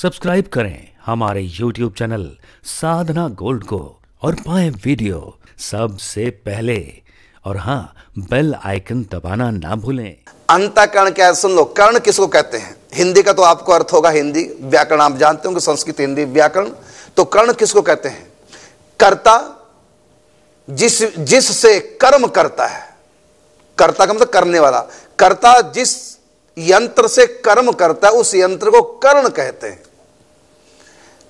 Subscribe करें हमारे YouTube channel साधना gold को और पाएं वीडियो सबसे पहले। और हाँ, बेल आइकन दबाना ना भूलें। अंतःकरण क्या है सुन लो। कर्ण किसको कहते हैं? हिंदी का तो आपको अर्थ होगा, हिंदी व्याकरण आप जानते होंगे, संस्कृत हिंदी व्याकरण। तो कर्ण किसको कहते हैं? कर्ता, जिससे कर्म करता है। कर्ता का मतलब करने वाला। कर्ता जिस यंत्र से कर्म करता है उस यंत्र को कर्ण कहते हैं।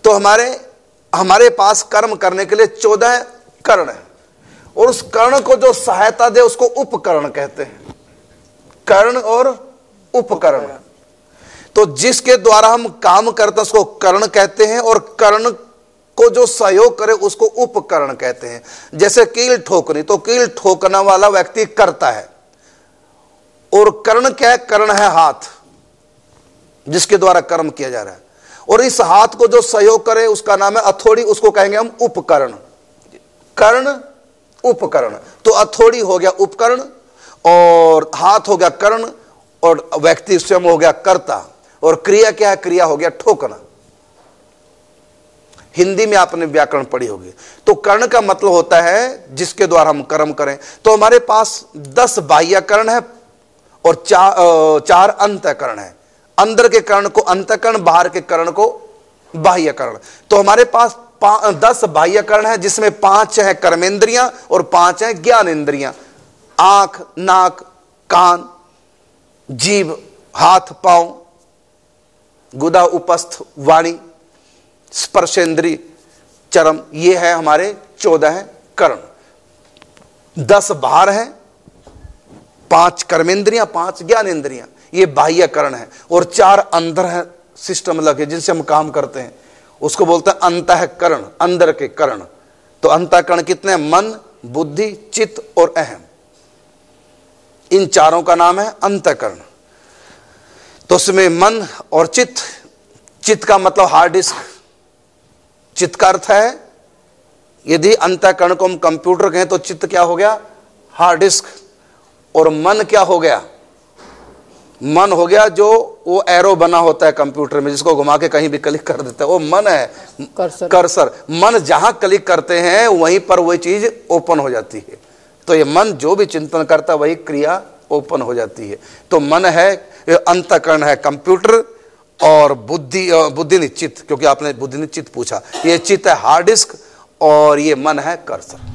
तो हमारे पास कर्म करने के लिए 14 कर्ण है और उस कर्ण को जो सहायता दे उसको उपकरण कहते हैं। कर्ण और उपकरण। तो जिसके द्वारा हम काम करते हैं उसको कर्ण कहते हैं और कर्ण को जो सहयोग करे उसको उपकरण कहते हैं। जैसे कील ठोकनी, तो कील ठोकना वाला व्यक्ति कर्ता है। और कर्ण क्या है? कर्ण है हाथ जिसके द्वारा कर्म किया जा रहा है। और इस हाथ को जो सहयोग करे उसका नाम है हथौड़ी, उसको कहेंगे हम उपकरण। कर्ण उपकरण। तो हथौड़ी हो गया उपकरण और हाथ हो गया कर्ण और व्यक्ति स्वयं हो गया कर्ता। और क्रिया क्या है? क्रिया हो गया ठोकना। हिंदी में आपने व्याकरण पढ़ी होगी। तो कर्ण का मतलब होता है जिसके द्वारा हम कर्म करें। तो हमारे पास 10 बाह्यकरण है और 4 अंतःकरण है। अंदर के कर्ण को अंतःकरण, बाहर के कर्ण को बाह्यकरण। तो हमारे पास 10 बाह्यकरण है जिसमें 5 है कर्मेंद्रियां और 5 है ज्ञानेंद्रियां। आंख, नाक, कान, जीभ, हाथ, पांव, गुदा, उपस्थ, वाणी, स्पर्शेंद्रिय, चरम। ये है हमारे 14 कर्ण। 10 बाहर हैं, 5 कर्मेंद्रियां, 5 ज्ञानेंद्रियां। ये बाह्य कर्ण है। और 4 अंदर है सिस्टम लगे जिनसे हम काम करते हैं, उसको बोलते हैं अंतःकरण, अंदर के कर्ण। तो अंतःकरण कितने? मन, बुद्धि, चित्त और अहम। इन 4 का नाम है अंतःकरण। तो उसमें मन और चित्त, चित्त का मतलब हार्ड डिस्क। चित्त का अर्थ है, यदि अंतःकरण को हम कंप्यूटर कहें तो चित्त क्या हो गया? Hard disk. और मन क्या हो गया? मन हो गया जो वो एरो बना होता है कंप्यूटर में जिसको घुमा के कहीं भी क्लिक कर देता है, वो मन है। कर्सर। मन जहां क्लिक करते हैं वहीं पर वही चीज ओपन हो जाती है। तो ये मन जो भी चिंतन करता है वही क्रिया ओपन हो जाती है। तो मन है, अंतःकरण है कंप्यूटर और बुद्धि निश्चित, क्योंकि आपने बुद्धि निश्चित पूछा। ये चित्त है हार्ड डिस्क और ये मन है कर्सर।